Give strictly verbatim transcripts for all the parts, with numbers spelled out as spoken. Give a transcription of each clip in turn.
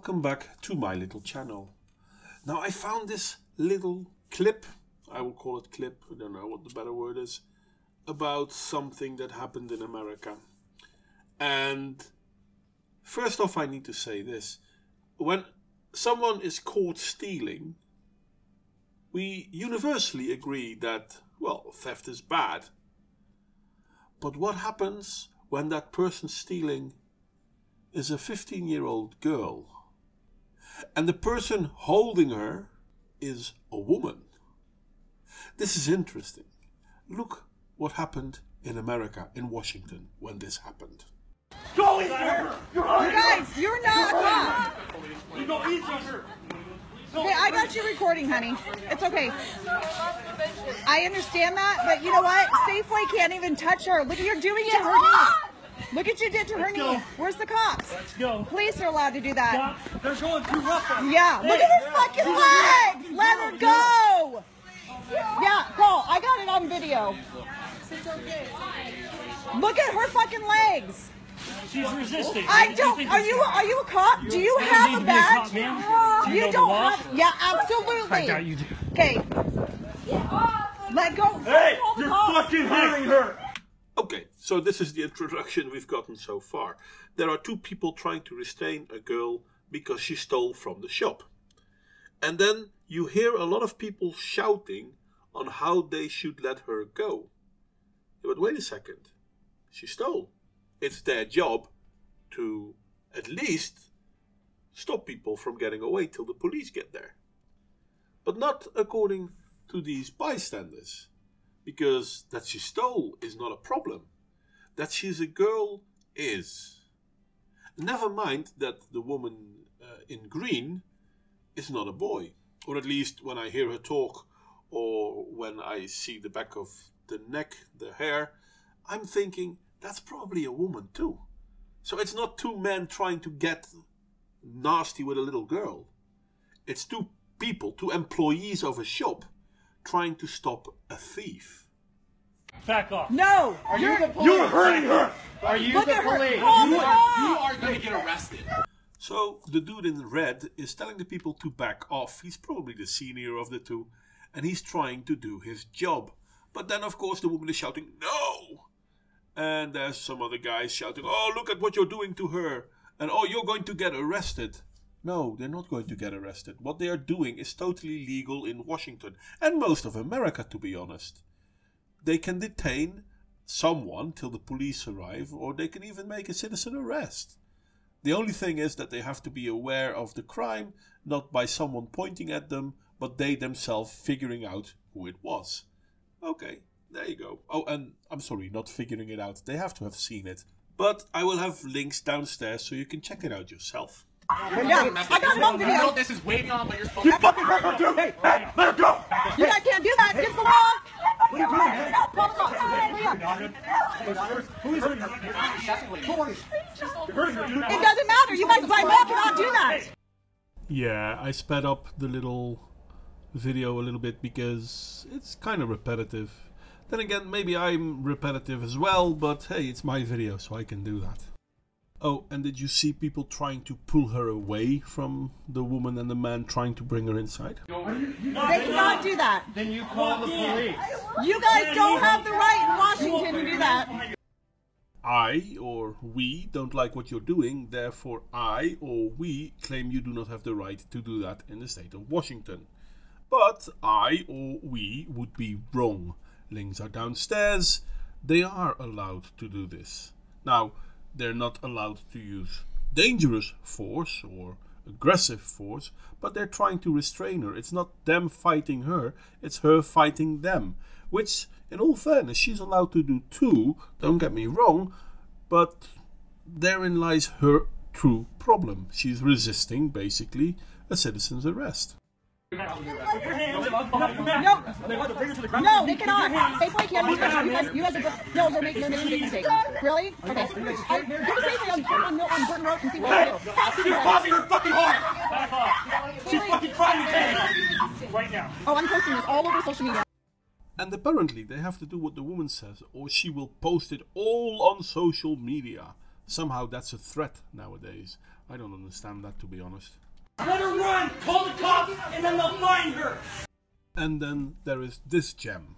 welcome back to my little channel. Now I found this little clip, I will call it clip, I don't know what the better word is, about something that happened in America. And first off I need to say this, when someone is caught stealing, we universally agree that, well, theft is bad. But what happens when that person stealing is a fifteen-year-old girl and the person holding her is a woman? This is interesting. Look what happened in America, in Washington, when this happened. Go easy on her! You guys, you're not wrong! You go easy on her! Hey, I got you recording, honey. It's okay. I understand that, but you know what? Safeway can't even touch her. Look, you're doing it to her knee. Look at you did to her knee. Where's the cops? Let's go. Police are allowed to do that. Stop. They're going too rough. Yeah. Hey, look at her yeah. fucking legs. Let her go. Yeah, go. I got it on video. Look at her fucking legs. She's resisting. I don't. Are you? Are you a cop? Do you have a badge? You don't have. Yeah, absolutely. I got you. Okay. Let go. Hey, you're fucking hurting her. Okay, so this is the introduction we've gotten so far. There are two people trying to restrain a girl because she stole from the shop, and then you hear a lot of people shouting on how they should let her go. But wait a second, she stole. It's their job to at least stop people from getting away till the police get there. But not according to these bystanders, because that she stole is not a problem. That she's a girl is. Never mind that the woman uh, in green is not a boy, or at least when I hear her talk or when I see the back of the neck, the hair, I'm thinking, that's probably a woman too. So it's not two men trying to get nasty with a little girl. It's two people, two employees of a shop, trying to stop a thief. Back off. No! Are you're, you the police? You're hurting her! Are you Look the police? You are, you are going to get arrested. So the dude in red is telling the people to back off. He's probably the senior of the two, and he's trying to do his job. But then, of course, the woman is shouting, no! And there's some other guys shouting, oh, look at what you're doing to her. And, oh, you're going to get arrested. No, they're not going to get arrested. What they are doing is totally legal in Washington and most of America, to be honest. They can detain someone till the police arrive, or they can even make a citizen arrest. The only thing is that they have to be aware of the crime, not by someone pointing at them, but they themselves figuring out who it was. Okay. There you go. Oh, and I'm sorry, not figuring it out. They have to have seen it. But I will have links downstairs so you can check it out yourself. Yeah, I got it on video. You know this is waiting on, but you're supposed to... You fucking hurt her too! Hey, hey, let her go! You guys can't do that! Get the law! What are you doing? It doesn't matter! You guys by law cannot do that! Yeah, I sped up the little video a little bit because it's kind of repetitive. Then again, maybe I'm repetitive as well, but hey, it's my video, so I can do that. Oh, and did you see people trying to pull her away from the woman and the man trying to bring her inside? They cannot do that. Then you call the police. You guys don't have the right in Washington to do that. I or we don't like what you're doing, therefore I or we claim you do not have the right to do that in the state of Washington. But I or we would be wrong. Links are downstairs. They are allowed to do this. Now, they're not allowed to use dangerous force or aggressive force, but they're trying to restrain her. It's not them fighting her, it's her fighting them, which, in all fairness, she's allowed to do too, don't get me wrong, but therein lies her true problem. She's resisting, basically, a citizen's arrest. No, no, they cannot. They play candy. You guys, you guys are no, they're making a big mistake. Really? Okay. Go safely on on Burton Road and see what they do. You're causing her fucking harm. Back off. She's fucking trying to take right now. Oh, I'm posting this all over social media. And apparently they have to do what the woman says, or she will post it all on social media. Somehow that's a threat nowadays. I don't understand that, to be honest. Let her run! Call the cops and then they'll find her! And then there is this gem.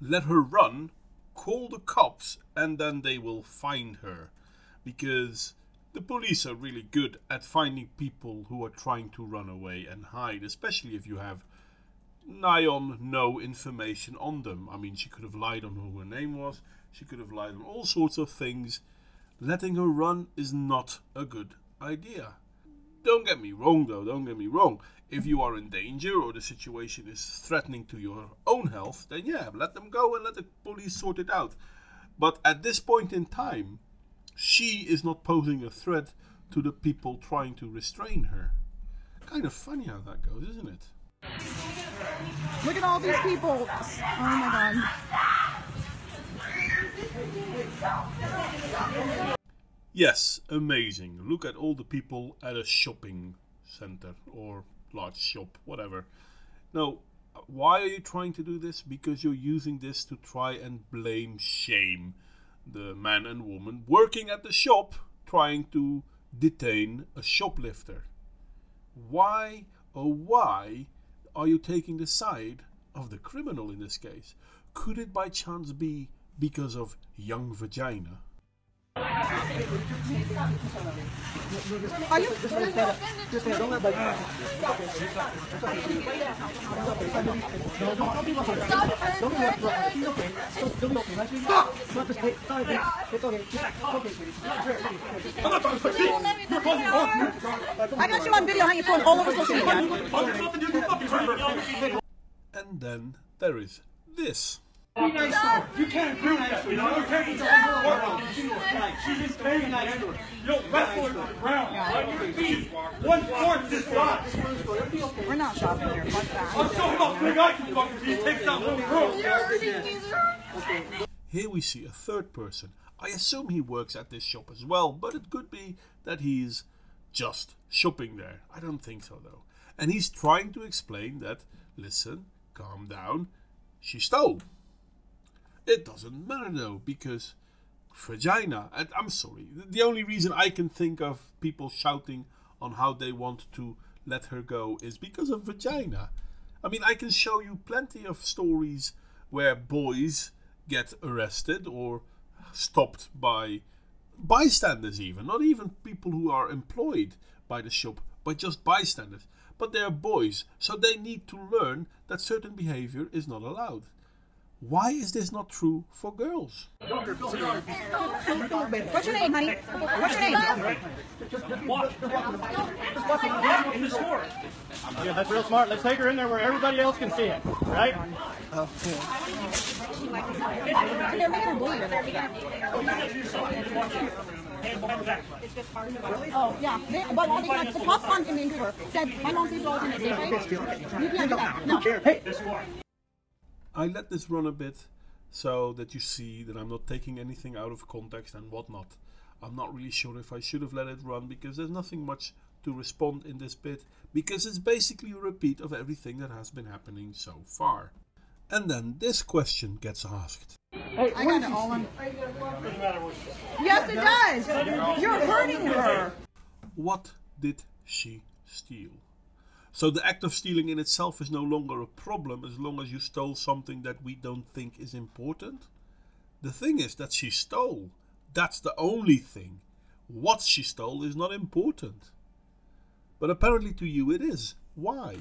Let her run, call the cops, and then they will find her. Because the police are really good at finding people who are trying to run away and hide, especially if you have nigh on no information on them. I mean, she could have lied on who her name was. She could have lied on all sorts of things. Letting her run is not a good idea. Don't get me wrong, though. Don't get me wrong. If you are in danger or the situation is threatening to your own health, then yeah, let them go and let the police sort it out. But at this point in time, she is not posing a threat to the people trying to restrain her. Kind of funny how that goes, isn't it? Look at all these people. Oh my god. Yes, amazing. Look at all the people at a shopping center or large shop, whatever. Now, why are you trying to do this? Because you're using this to try and blame shame. The man and woman working at the shop trying to detain a shoplifter. Why, oh why, are you taking the side of the criminal in this case? Could it by chance be because of young vagina? Are you? I got you on video on your phone all over social media. And then there is this. Be nice to her. You can't agree with that. You know, you're taking her from her world. She's just very nice to her. You'll wrestle her to the ground. Let your feet. One fourth this lot. We're not shopping here. What's that? I'm talking about big eye confuckers. He takes out little girls. Here we see a third person. I assume he works at this shop as well, but it could be that he's just shopping there. I don't think so, though. And he's trying to explain that, listen, calm down, she stole. It doesn't matter though, because vagina, and I'm sorry, the only reason I can think of people shouting on how they want to let her go is because of vagina. I mean, I can show you plenty of stories where boys get arrested or stopped by bystanders even, not even people who are employed by the shop, but just bystanders. But they are boys, so they need to learn that certain behavior is not allowed. Why is this not true for girls? What's your name, honey? What's your name? Watch. Just walk in the store. Yeah, that's real smart. Let's take her in there where everybody else can see it, right? Oh, cool. They're making her bully her. It's just part of the bully. Oh, yeah. They, but like, the cops on in Vancouver said, my mom sees all the time. You can't do that. No. Hey. I let this run a bit so that you see that I'm not taking anything out of context and whatnot. I'm not really sure if I should have let it run because there's nothing much to respond in this bit because it's basically a repeat of everything that has been happening so far. And then this question gets asked. Hey, I got it all on. Yes, it does! You're hurting her! What did she steal? So the act of stealing in itself is no longer a problem as long as you stole something that we don't think is important. The thing is that she stole. That's the only thing. What she stole is not important. But apparently to you it is. Why?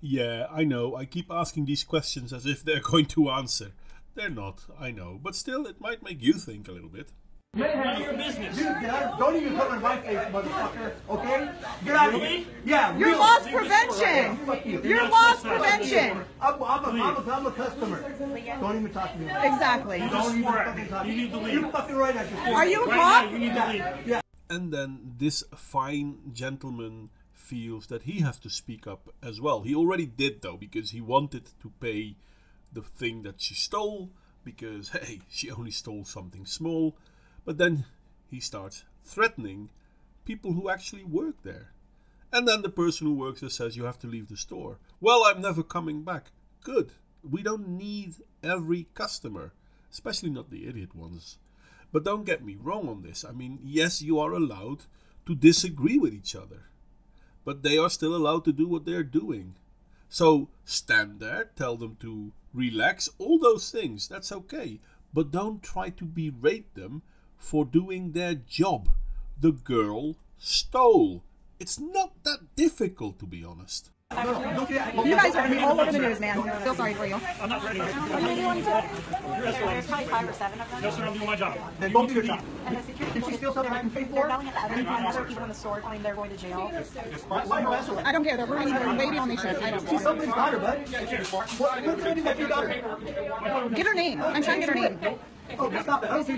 Yeah, I know. I keep asking these questions as if they're going to answer. They're not, I know. But still, it might make you think a little bit. Get out of your business. Dude, get out of, don't even cover my face, motherfucker. Okay? Get out of here. Yeah. Your loss prevention. Your loss prevention. I'm, I'm, a, I'm, a, I'm a customer. Don't even talk to me. Exactly. You don't even fucking talk to me. You need to leave. You're fucking right at your face. Are you a cop? You need to leave. Yeah. And then this fine gentleman feels that he has to speak up as well. He already did, though, because he wanted to pay the thing that she stole. Because, hey, she only stole something small. But then he starts threatening people who actually work there. And then the person who works there says, you have to leave the store. Well, I'm never coming back. Good. We don't need every customer, especially not the idiot ones. But don't get me wrong on this. I mean, yes, you are allowed to disagree with each other, but they are still allowed to do what they're doing. So stand there, tell them to relax, all those things, that's okay. But don't try to berate them for doing their job. The girl stole. It's not that difficult, to be honest. You guys are going to be all over the news, man. I feel sorry for you. I'm not ready. How many do you want to do? There's probably five or seven of them. No, sir, I'm doing my job. Then don't do your job. And the security police, they're yelling at the other people in the store, claiming they're going to jail. I don't care. They're ruining their baby on their show. I don't care. She's somebody's daughter, bud. Get her name. I'm trying to get her name. Oh, stop that.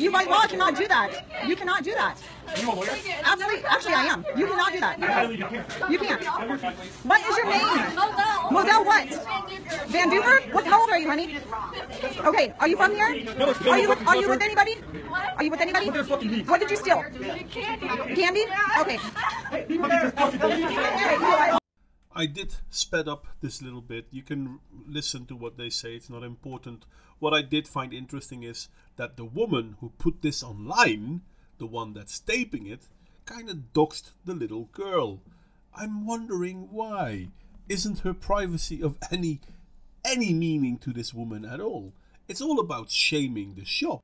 You by law cannot do that. You cannot do that. Absolutely. Actually, I am. You cannot do that. You can't. What is your name? Moselle what? Vanduver? What, how old are you, honey? Okay, are you from here? Are you with, are you with anybody? Are you with anybody? What did you steal? Candy? Okay. I did sped up this little bit. You can listen to what they say. It's not important. What I did find interesting is that the woman who put this online, the one that's taping it, kind of doxed the little girl. I'm wondering why. Isn't her privacy of any, any meaning to this woman at all? It's all about shaming the shop.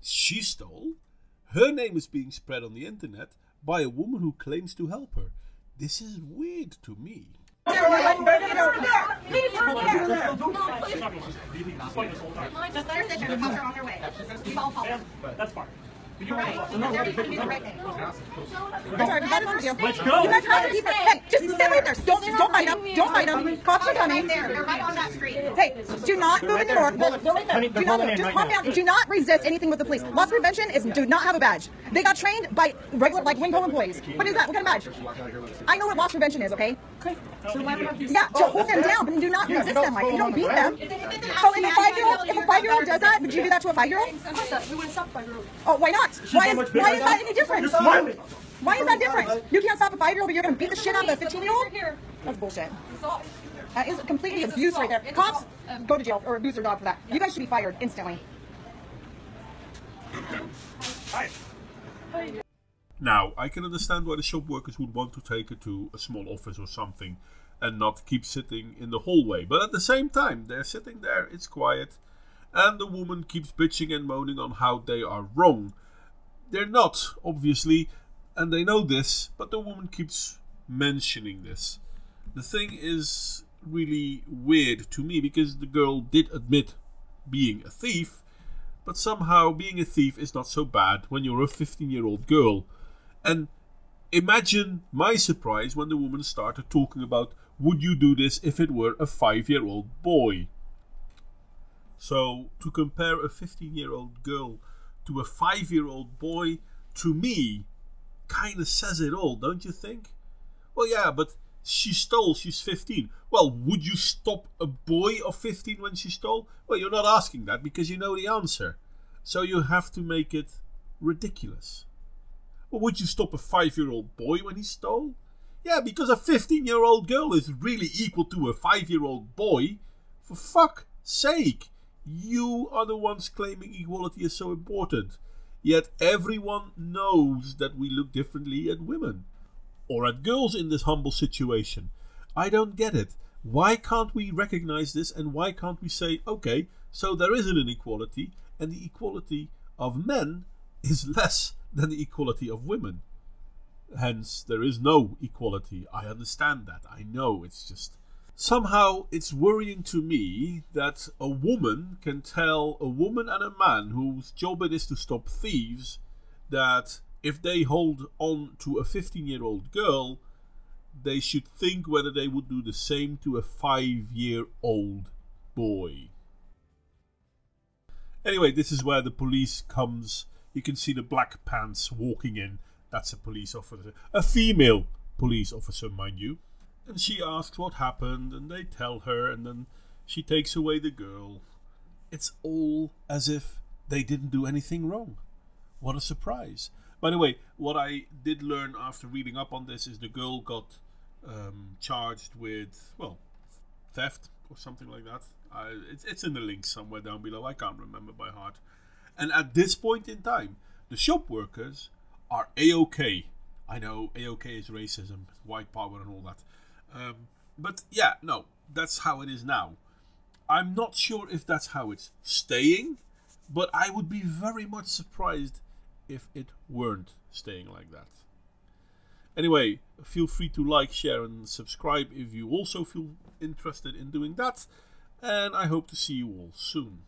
She stole. Her name is being spread on the internet by a woman who claims to help her. This is weird to me. That's fine. You're right. Let's go. You guys have to keep it. Hey, just stay right there. Don't, don't fight them. Don't fight them. Cops are coming. They're right on that street. Hey, do not move in the door. Do not move. Just calm down. Do not resist anything with the police. Loss prevention is do not have a badge. They got trained by regular, like Winco employees. What is that? What kind of badge? I know what loss prevention is, okay? So why would you? Yeah, so hold them down, but do not resist them. Like, you don't beat them. So if a five-year-old, if a five-year-old does that, would you do that to a five-year-old? We want to stop five-year-old. Oh, why not? Why is, why is that any different? Why is that different? You can't stop a five-year-old, but you're going to beat the shit out of a fifteen-year-old? That's bullshit. That is completely abuse right there. Cops, go to jail or abuse their dog for that. You guys should be fired instantly. Now, I can understand why the shop workers would want to take her to a small office or something and not keep sitting in the hallway. But at the same time, they're sitting there, it's quiet, and the woman keeps bitching and moaning on how they are wrong. They're not, obviously, and they know this, but the woman keeps mentioning this. The thing is really weird to me because the girl did admit being a thief, but somehow being a thief is not so bad when you're a fifteen-year-old girl. And imagine my surprise when the woman started talking about, would you do this if it were a five-year-old boy? So to compare a fifteen-year-old girl to a five-year-old boy, to me, kind of says it all, don't you think? Well, yeah, but she stole, she's fifteen. Well, would you stop a boy of fifteen when she stole? Well, you're not asking that because you know the answer. So you have to make it ridiculous. Well, would you stop a five-year-old boy when he stole? Yeah, because a fifteen-year-old girl is really equal to a five-year-old boy. For fuck's sake. You are the ones claiming equality is so important, yet everyone knows that we look differently at women, or at girls in this humble situation. I don't get it. Why can't we recognize this, and why can't we say, okay, so there is an inequality, and the equality of men is less than the equality of women. Hence, there is no equality. I understand that. I know, it's just... Somehow it's worrying to me that a woman can tell a woman and a man whose job it is to stop thieves that if they hold on to a fifteen-year-old girl, they should think whether they would do the same to a five-year-old boy. Anyway, this is where the police comes. You can see the black pants walking in. That's a police officer. A female police officer, mind you. And she asks what happened, and they tell her, and then she takes away the girl. It's all as if they didn't do anything wrong. What a surprise. By the way, what I did learn after reading up on this is the girl got um, charged with, well, theft or something like that. I, it's, it's in the link somewhere down below. I can't remember by heart. And at this point in time, the shop workers are A-OK. I know A-OK is racism, white power and all that. Um, but yeah, no, that's how it is now. I'm not sure if that's how it's staying, but I would be very much surprised if it weren't staying like that. Anyway, feel free to like, share and subscribe if you also feel interested in doing that. And I hope to see you all soon.